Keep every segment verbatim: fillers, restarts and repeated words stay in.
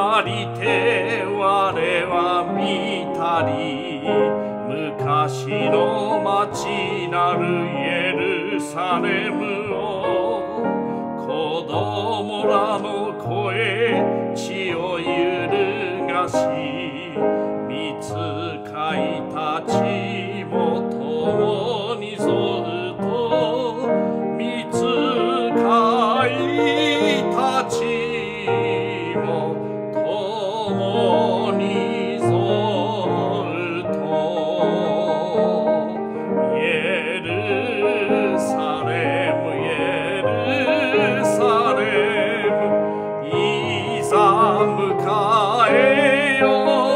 ありて我は見たり昔の町なるエルサレムを子供らの声血を揺るがし御使いたちも共にずっと御使いたちも共にずっとエルサレムエルサレムいざ迎えよう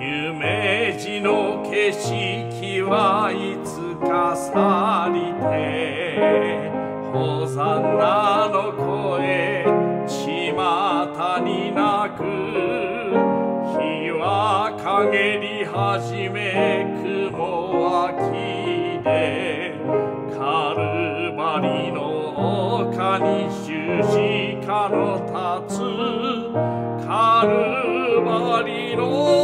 夢路の景色はいつか去りてホザンナの声巷に鳴く日は陰り始め雲は消えカルバリの丘に十字架の立つカルバリの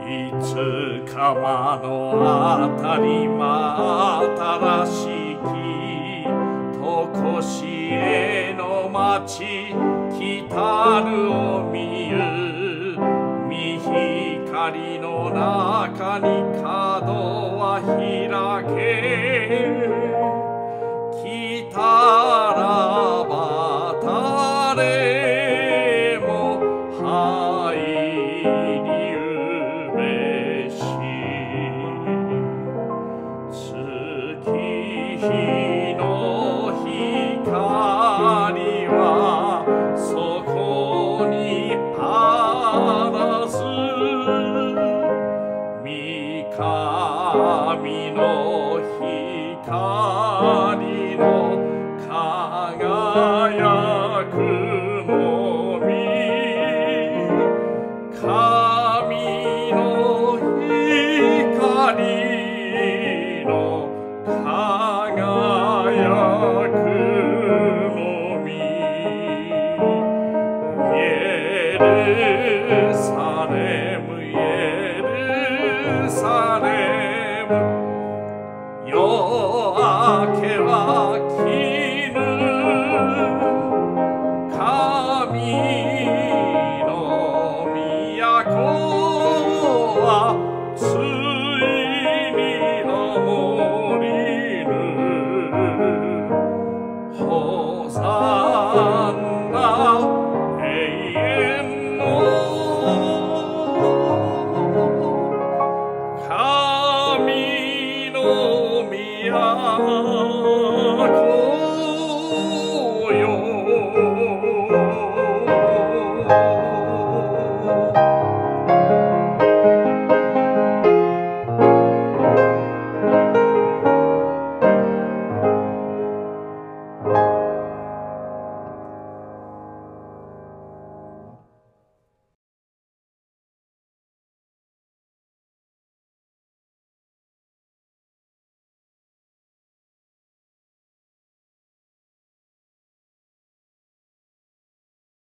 いつか間のあたり真新しきとこしえの町来たるを見ゆ見光の中に角は開け来たらば誰も入り神の